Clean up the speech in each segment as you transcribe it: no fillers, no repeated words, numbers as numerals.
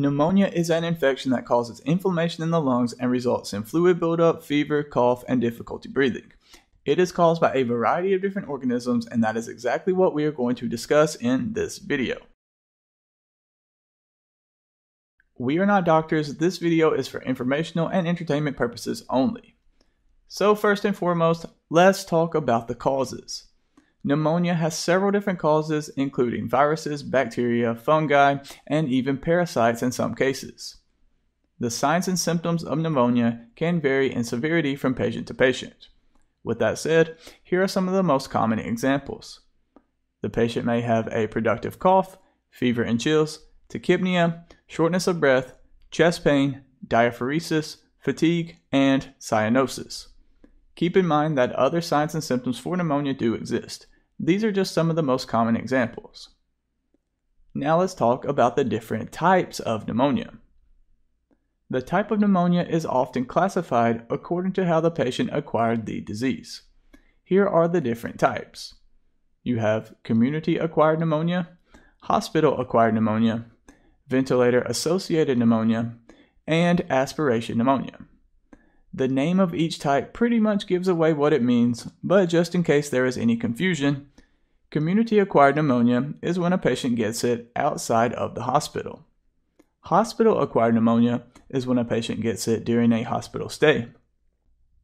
Pneumonia is an infection that causes inflammation in the lungs and results in fluid buildup, fever, cough, and difficulty breathing. It is caused by a variety of different organisms, and that is exactly what we are going to discuss in this video. We are not doctors. This video is for informational and entertainment purposes only. So first and foremost, let's talk about the causes. Pneumonia has several different causes, including viruses, bacteria, fungi, and even parasites in some cases. The signs and symptoms of pneumonia can vary in severity from patient to patient. With that said, here are some of the most common examples. The patient may have a productive cough, fever and chills, tachypnea, shortness of breath, chest pain, diaphoresis, fatigue, and cyanosis. Keep in mind that other signs and symptoms for pneumonia do exist. These are just some of the most common examples. Now let's talk about the different types of pneumonia. The type of pneumonia is often classified according to how the patient acquired the disease. Here are the different types. You have community-acquired pneumonia, hospital-acquired pneumonia, ventilator-associated pneumonia, and aspiration pneumonia. The name of each type pretty much gives away what it means, but just in case there is any confusion, community-acquired pneumonia is when a patient gets it outside of the hospital. Hospital-acquired pneumonia is when a patient gets it during a hospital stay.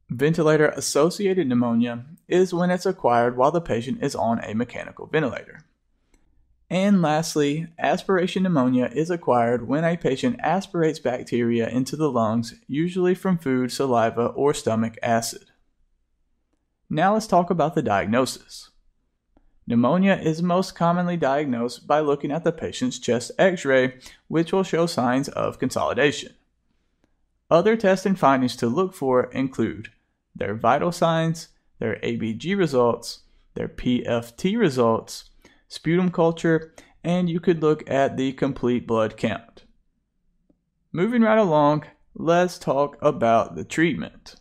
Ventilator-associated pneumonia is when it's acquired while the patient is on a mechanical ventilator. And lastly, aspiration pneumonia is acquired when a patient aspirates bacteria into the lungs, usually from food, saliva, or stomach acid. Now let's talk about the diagnosis. Pneumonia is most commonly diagnosed by looking at the patient's chest x-ray, which will show signs of consolidation. Other tests and findings to look for include their vital signs, their ABG results, their PFT results, sputum culture, and you could look at the complete blood count. Moving right along, let's talk about the treatment.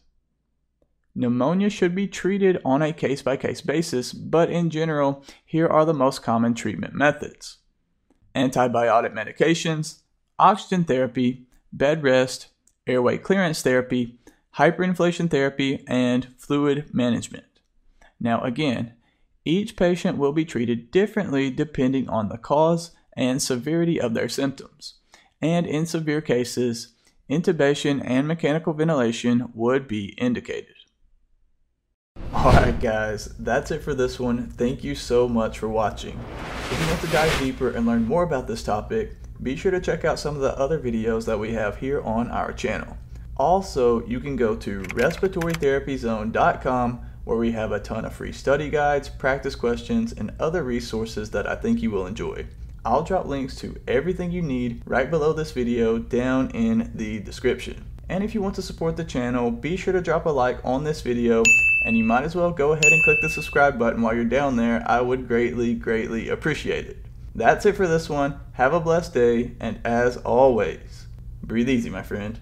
Pneumonia should be treated on a case-by-case basis, but in general, here are the most common treatment methods: antibiotic medications, oxygen therapy, bed rest, airway clearance therapy, hyperinflation therapy, and fluid management. Now again, each patient will be treated differently depending on the cause and severity of their symptoms, and in severe cases, intubation and mechanical ventilation would be indicated. Alright guys, that's it for this one. Thank you so much for watching. If you want to dive deeper and learn more about this topic, be sure to check out some of the other videos that we have here on our channel. Also, you can go to respiratorytherapyzone.com where we have a ton of free study guides, practice questions, and other resources that I think you will enjoy. I'll drop links to everything you need right below this video down in the description. And if you want to support the channel, be sure to drop a like on this video, and you might as well go ahead and click the subscribe button while you're down there. I would greatly appreciate it. That's it for this one. Have a blessed day, and as always, breathe easy, my friend.